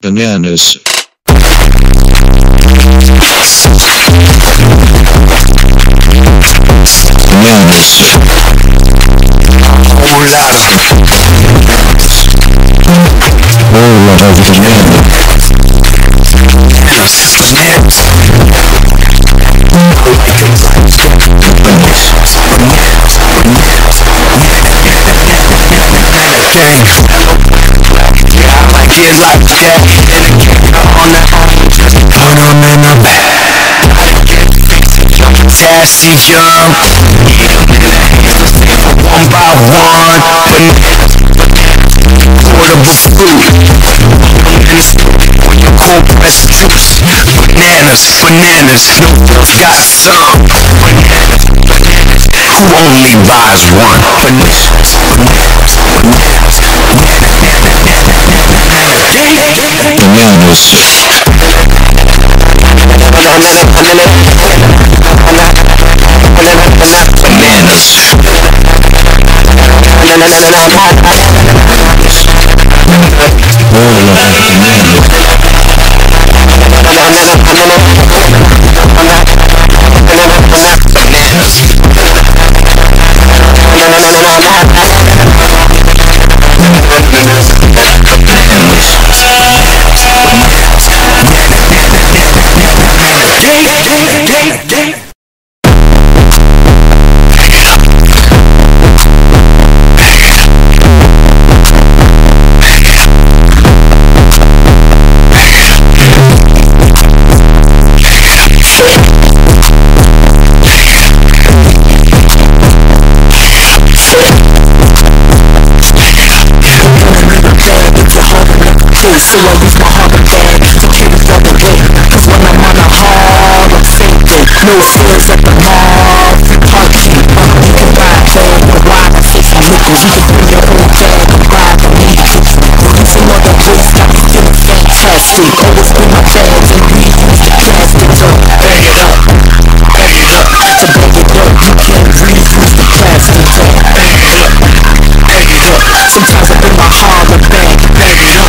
Bananas. Bananas. All over the land. Bananas, no girls got some. Bananas, bananas, who only buys one? Bananas, bananas, bananas, bananas. So I use my heart again to keep it all the way. Cause when I'm on a hard, I'm thinking. No feelings at the mall, free parking. You can ride there, but why I say some niggas? You can bring your own bag, and ride with me. Cause from all the ways, got me feeling fantastic. Always bring my bags and we use the plastic to bag it up, bag it up. To bag it up, you can't reuse the plastic to bag it up, bag it up. Sometimes I bring my heart and bag, bag it up.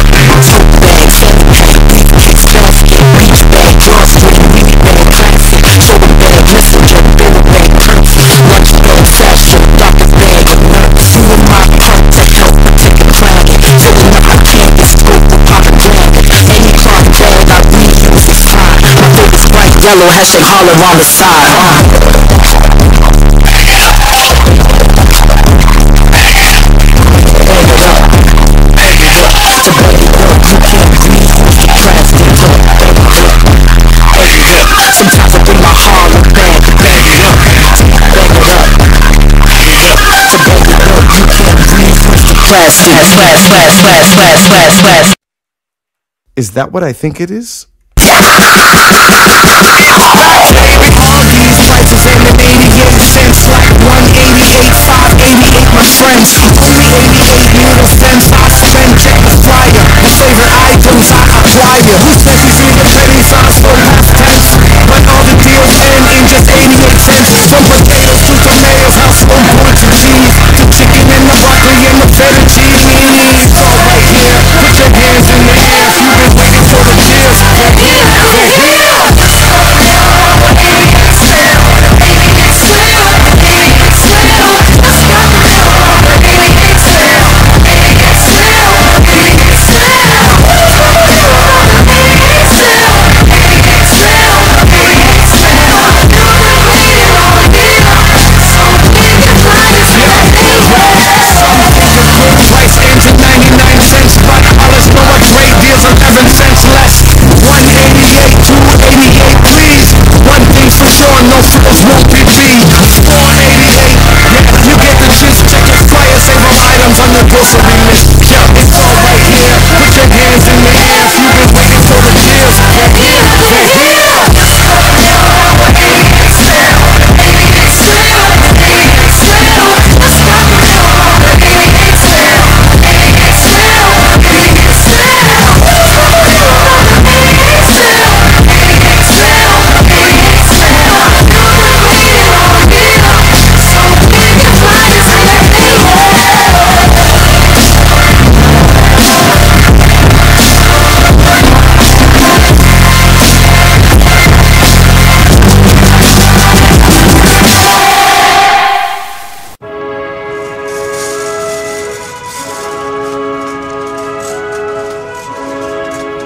Yellow hashtag holler on the side. Sometimes I bring my heart and bag it up, bag it up, bag it up. To bag it up, you can't reuse the plastic. Is that what I think it is?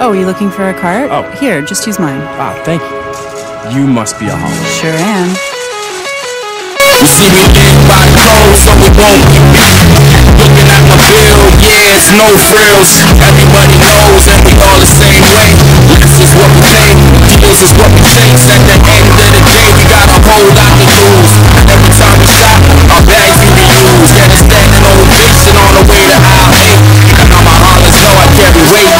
Oh, are you looking for a cart? Oh. Here, just use mine. Ah, thank you. You must be a holler. Sure am. You see me get by cold, so we won't be back. Looking at my bill, yeah, it's no frills. Everybody knows that we all the same way. Less is what we pay, deals is what we chase. At the end of the day, we got a whole lot to lose. Every time we shop, our bags we reuse. Yeah, it's that an old kitchen on the way to aisle 8. And I'm a holler, so I carry weight.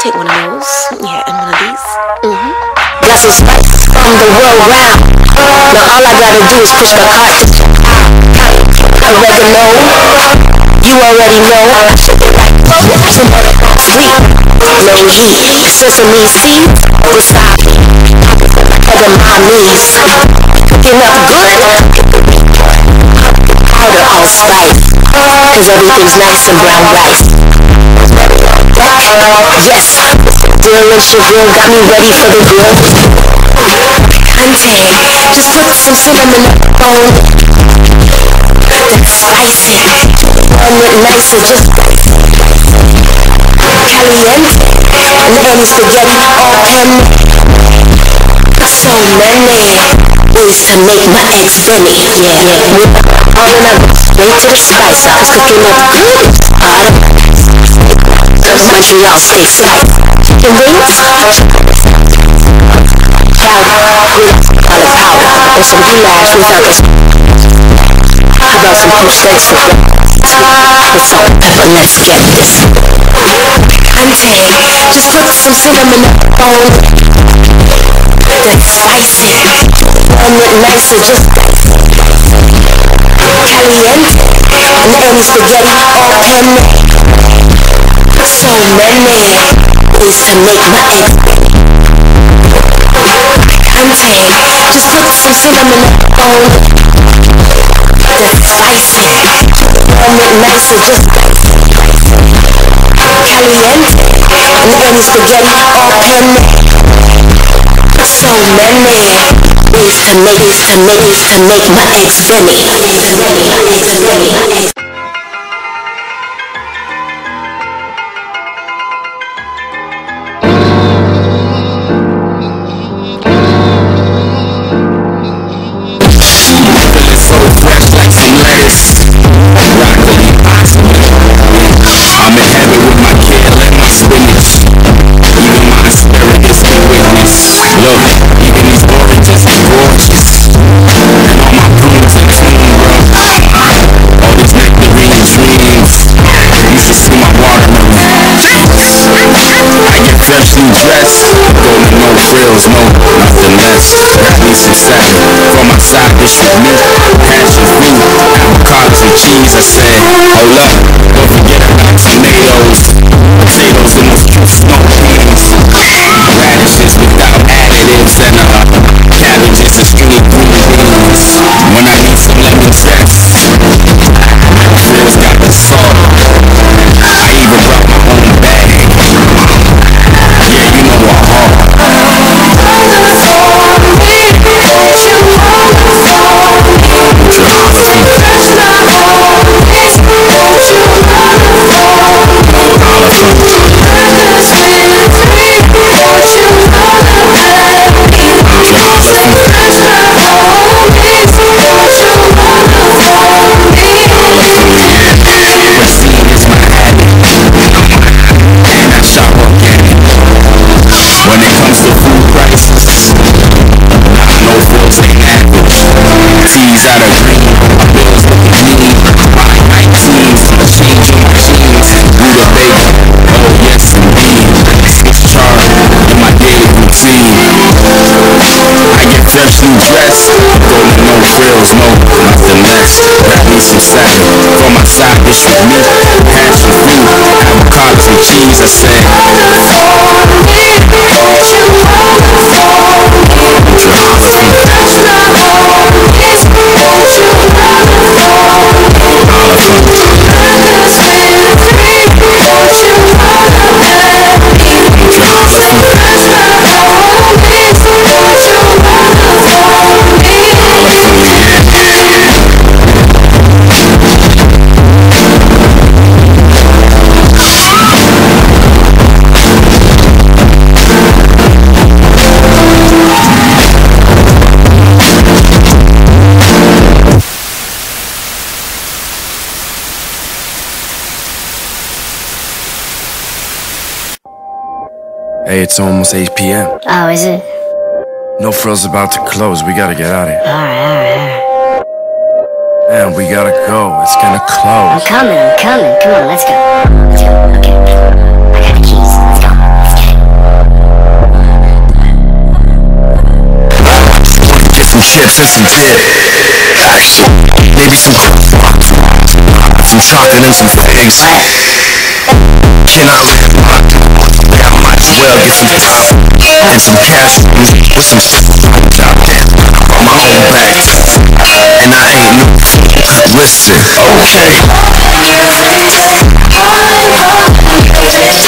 Take one of those, yeah, and one of these. Mm-hmm. Got some spice from the world round. Now all I gotta do is push the cart. I reckon no, you already know. I should be like, you know that I'm sweet, no heat, sesame seeds, beside me. I'm covering my knees, cooking up good. Powder all spice, 'cause everything's nice and brown rice. Yes, real and Cheville got me ready for the real. Hunting, just put some cinnamon on the phone. That's spicy. One look nice and just spicy. Caliente, living spaghetti all handmade. So many ways to make my eggs runny. Yeah, rolling up straight to the spice. I'm cooking up good spice. Montreal steak slice, chicken wings, chowder, olive powder, and some goulash with other I got some prosciutto and salt and pepper. Let's get this. Hunting, just put some cinnamon on the bone. That's spicy. Warm it nicer, just spicy. Caliente, letting spaghetti all handmade. So many ways to make my eggs ready. Hunting, just put some cinnamon on the bone. That's spicy. Warm it nicer, just spicy. Caliente, letting spaghetti all handmade. So many ways to make my eggs ready. Frills, no, nothing less. Got me some salad from my side dish with meat, passion fruit, avocados with cheese. I said, hold up, don't forget about tomatoes. Potatoes in those cute smoke beans, radishes without additives, and cabbages and skinny green beans. When I need some lemon zest, frills. me, passion fruit, avocados and cheese. I said, hey, it's almost 8 p.m. Oh, is it? No Frills about to close. We gotta get out of here. All right. Man, we gotta go. It's gonna close. I'm coming. Come on, let's go. Okay. I got the keys. Let's go. Let's get it. Get some chips and some dip. Action. Maybe some croissants. Some chocolate and some eggs. Can I live well, get some pop and some cashews with some chopped down on my own back, and I ain't no listen, okay. Clams to land, no name brand. See Becky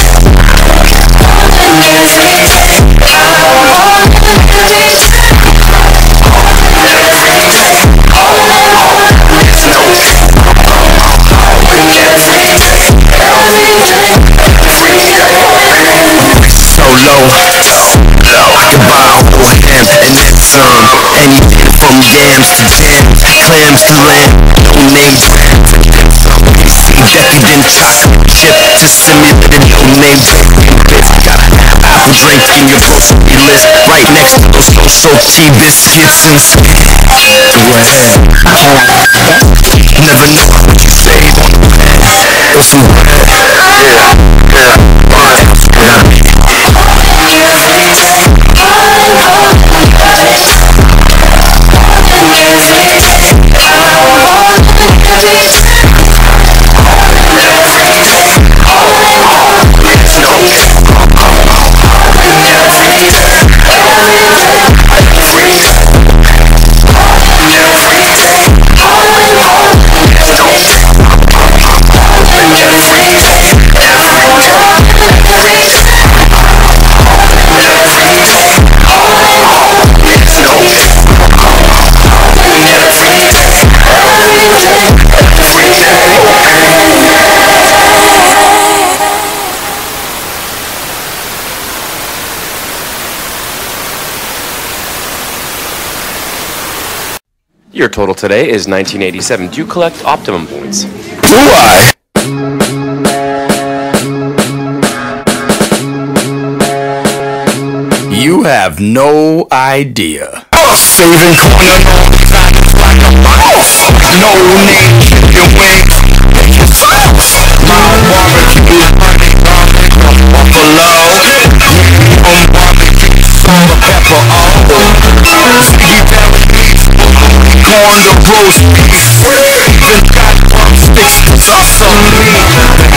then chocolate chip. Just send me the no name brand. Bitch, got an apple drink in your grocery list. Right next to those social cheese biscuits and spit. Go ahead. Never know what you save on the pan. Or some bread. Your total today is 1987. Do you collect optimum points? Do I? You have no idea. Saving corner, no time like a mouse. No name, chicken wings, chicken slaps. My barbecue, honey, garlic, from buffalo. On barbecue, salt, pepper, all. On the roast beef, even got drumsticks to sauce on me.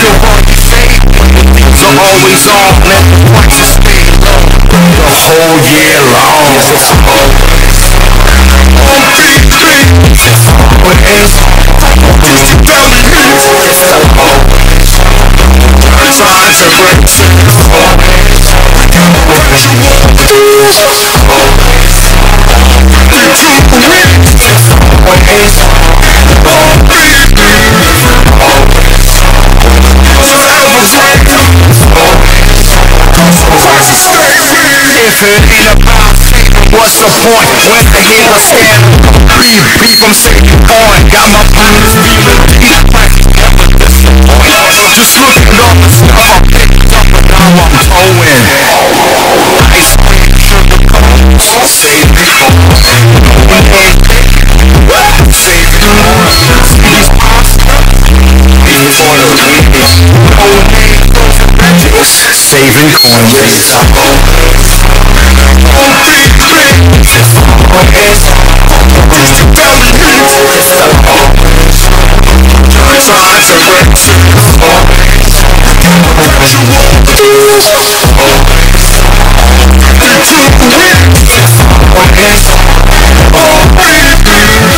You want to say things are always on, let the prices stay low the whole year long. So if it ain't about saving, what's the point? When the healer stand up, beep, I'm saving on. Got my pockets feeling deep, prices never disappoint. Just look at all the stuff I picked up and now I'm towing. Ice cream, sugar cone, saving on. No name brand, saving on. These pasta, these tortillas, no name frozen veggies, saving on. It's all Yes, cause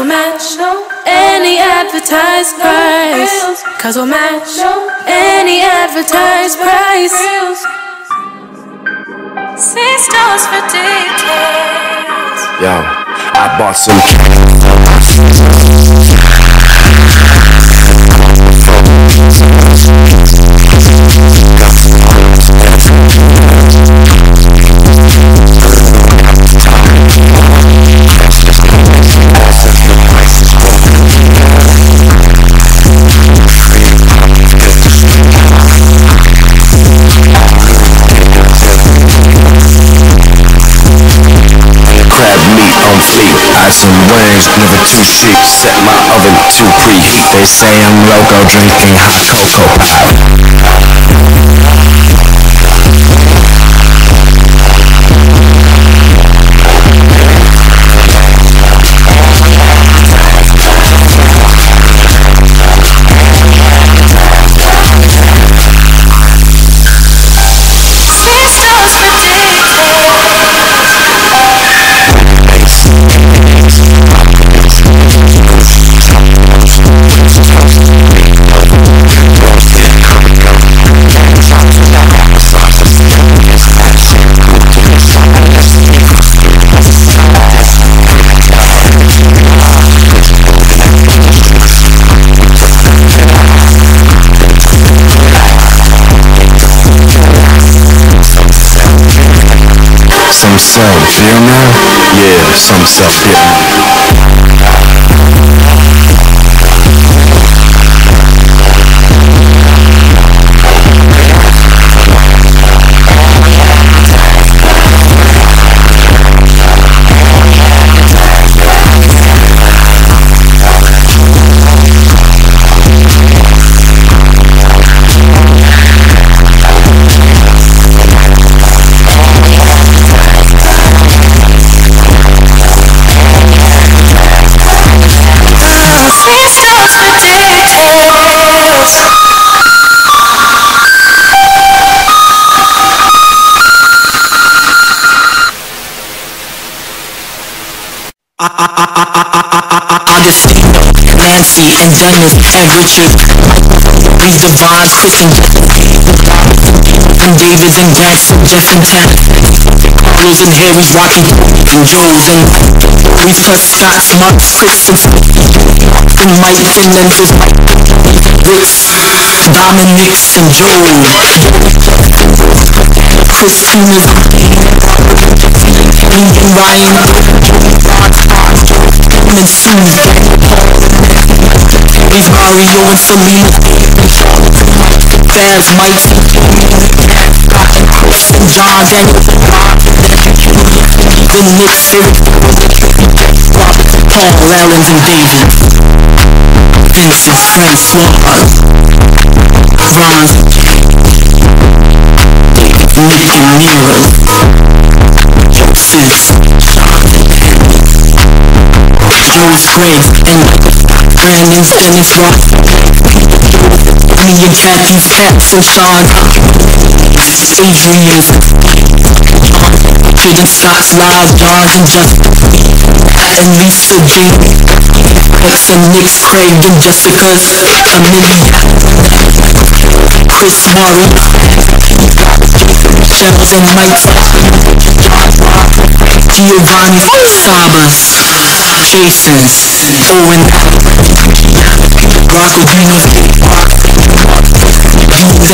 we'll match any advertised price. Cause we'll match any advertised price. See stars for details. Yo, I bought some wings, never too chic, set my oven to preheat. They say I'm loco, drinking hot cocoa. Some feel now? Yeah, some self-feel and Dennis, every trick Breeze Devon, Chris and Justin, and Davids and Jackson, Justin Tech, Carlos and Harry's, Rocky and Jones, and we cut Scott's, Mark, Chris and Mike and Memphis, Rick, Dominic and Joe, Christina's, Lee and Ryan, and Susan, Aries, Mario, and Selena, Faz, Mike, Scott, and Chris, and John, Daniel, and Bob, and Nick, Eric, Paul, Rollins, and Davies, Vincent, Francois, Bronze, David, Nick, and Nero, Joseph, Joyce, Grace, and Brandon, Dennis, Ross, Lee and Jackie, Pat, and Sean, Adrian, Kitty, Scott, Rob, Josh, and Justin, Pat and Lisa, Jane, X and Nick, Craig, and Jessica, Amelia, Chris, Mari, Levels in my Giovanni Saba Jason's Owen Rocco Gino's Big Rock Beans and Cosmo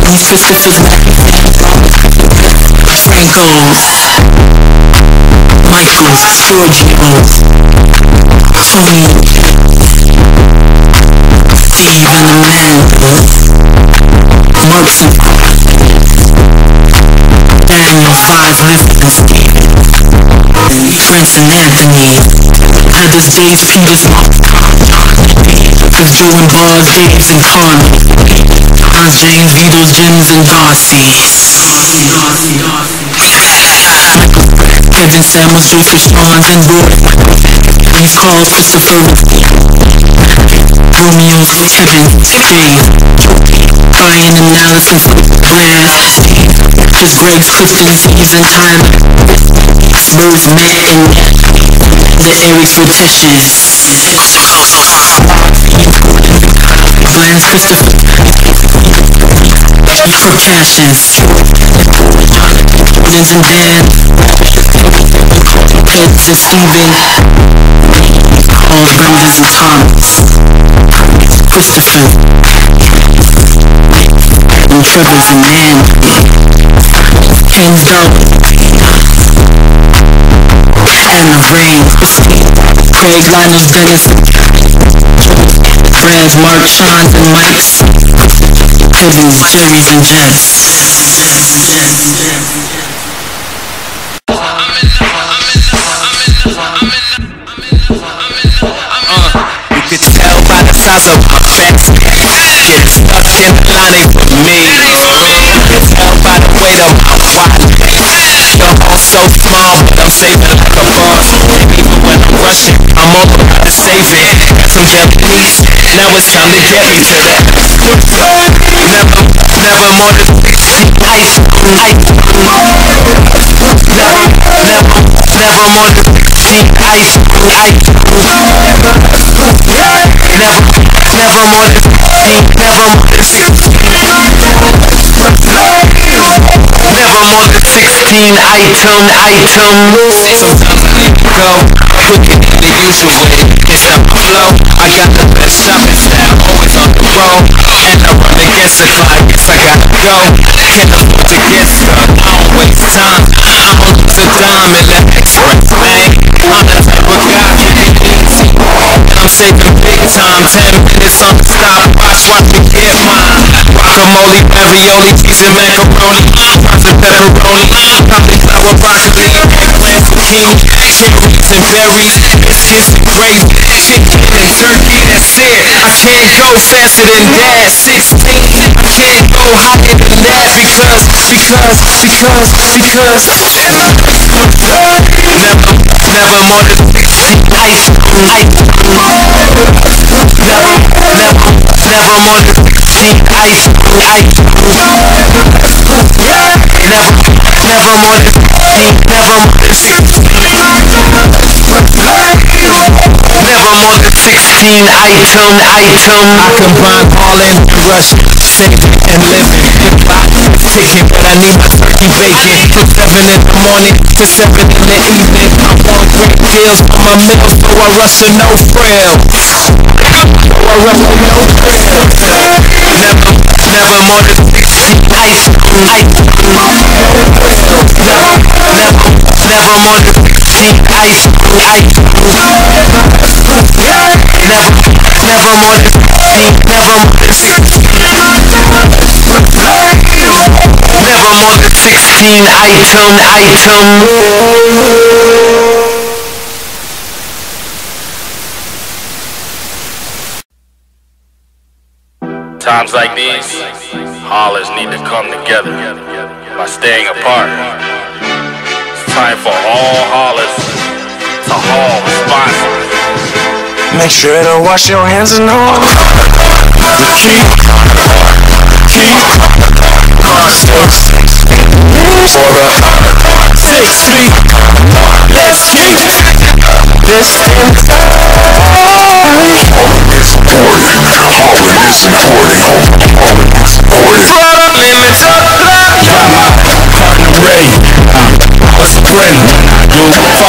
These specific Franco's Michael's Giorgio's Tony Steve and the Man Markson Daniel 5 Lift and Steve Prince and Anthony Others Days Peters with Joe and Buzz Daves and Tommy Oz James Vito's Jims and Darcy Kevin Samuels Joseph Shawns and Gordon East Carl Christopher Romeo's Michigan Dave Brian and Allison Brad Chris Greggs Kristen Season Tyler Rose Madden The Eric Petition Gladys Christopher Percussions Jordans and Dan Kids and Steven Paul Brendas and Thomas Christopher and Trevors and Nan Kings Doe Hannah Ray, Craig Linus Dennis, Franz, Mark, Sean, and Mike, Evans, Jerry's, and Jess. You could tell by the size of my facts. Get stuck in the line ain't for me. You could tell by the weight of my wallet. Your home's so small, but I'm saving like a boss. Even when I'm rushing, I'm all about to save it. Got some Japanese, now it's time to get me to that. Never more than 60 nights. Never more than 60 nights. Never more than 60. Never more than 60. Never more than 16 item rules. Sometimes I need to go quicker than the usual way. It's not my flow. I got the best shopping style, always on the road. And I run against the clock, guess I gotta go. Can't afford to get stuck, I don't waste time. I don't lose a dime in the express lane. I'm the type of guy you can easy, and I'm saving big time. 10 minutes on the stop, watch me get mine. Guacamole, ravioli, cheese and macaroni. Pepperoni, poppy flower, broccoli, eggplant, zucchini, chickpeas and berries, biscuits and gravy, chicken and turkey, that's it. I can't go faster than that, 16, I can't go higher than that, because never more than 60 nights, never more than 60 nights. Never more than 60, never more than 16. Never more than 16 item. I combine calling and rushing, saving and living. If I eat chicken, but I need my turkey bacon. From 7 in the morning to 7 in the evening. I'm on great deals on my meals, so I rush for no frills. Never more than 60 nights. Never more than 60 ice. Never more than 60. Never more than 60. Never more than 16 item. Times like these, hollers need to come together by staying apart. Time for all hollers to haul responsibly. Make sure to wash your hands and all. Keep conscious. Order 6 feet. Let's keep distance. Hollering is important. Fraudulent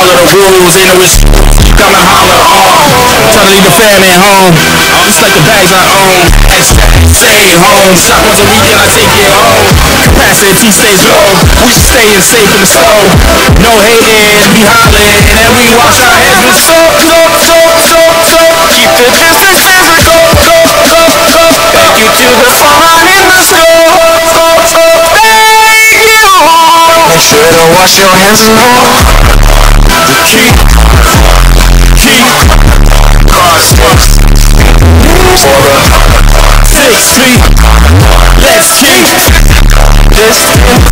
the rules in the resistance. Come and holler on. Time to leave the fam at home. Just like the bags I own. Staying home. Shot once a weekend, I take it home. Capacity stays low. We staying safe in the soul. No hating, be hollering, and we watch our heads been so. Keep the distance as we go. Back you to the fun in the snow. Make sure to wash your hands and hold. Keep constant. For the 6 feet. Let's keep this. This y'all in this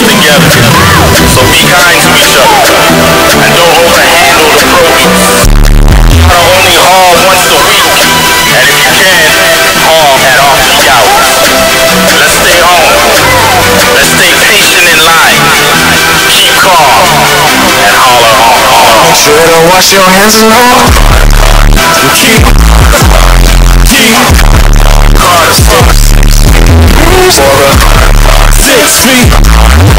together, so be kind to each other and don't overhandle the program. Try to only harm once a week, and if you can, harm at all the hours. Let's stay home. Let's stay patient in line. Keep calm and holler on. Make sure to wash your hands and all. Keep. For the 6 feet.